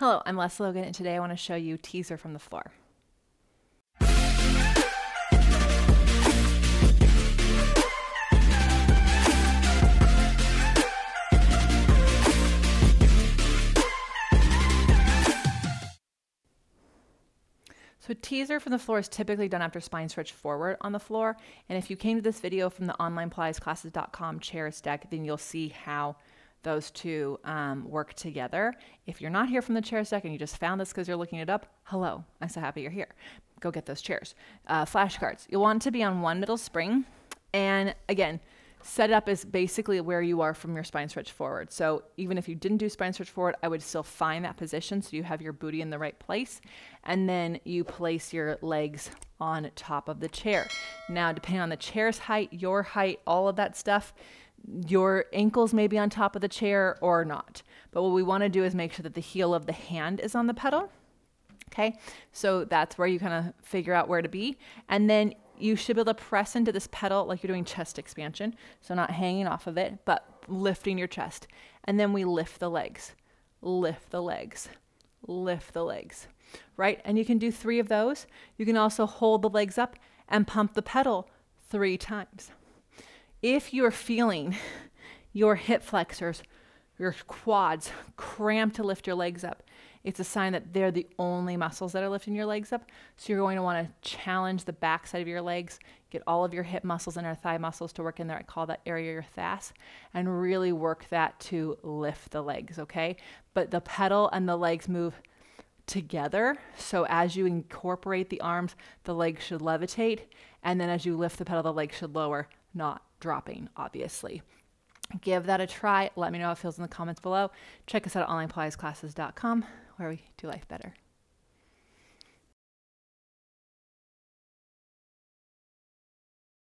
Hello, I'm Lesley Logan, and today I want to show you Teaser from the Floor. So Teaser from the Floor is typically done after spine stretch forward on the floor, and if you came to this video from the OnlinePilatesClasses.com chairs deck, then you'll see how those two work together. If you're not here from the chairs deck and you just found this because you're looking it up, hello, I'm so happy you're here. Go get those chairs. Flashcards. You'll want to be on one middle spring. And again, setup is basically where you are from your spine stretch forward. So even if you didn't do spine stretch forward, I would still find that position so you have your booty in the right place. And then you place your legs on top of the chair. Now, depending on the chair's height, your height, all of that stuff, your ankles may be on top of the chair or not. But what we want to do is make sure that the heel of the hand is on the pedal. Okay, so that's where you kind of figure out where to be. And then you should be able to press into this pedal like you're doing chest expansion. So not hanging off of it, but lifting your chest. And then we lift the legs, lift the legs, lift the legs, right? And you can do 3 of those. You can also hold the legs up and pump the pedal 3 times. If you're feeling your hip flexors, your quads cramp to lift your legs up, it's a sign that they're the only muscles that are lifting your legs up. So you're going to want to challenge the backside of your legs, get all of your hip muscles and our thigh muscles to work in there. I call that area your thas, and really work that to lift the legs, okay? But the pedal and the legs move together. So as you incorporate the arms, the legs should levitate. And then as you lift the pedal, the legs should lower, not dropping, obviously. Give that a try. Let me know how it feels in the comments below. Check us out at OnlinePilatesClasses.com, where we do life better.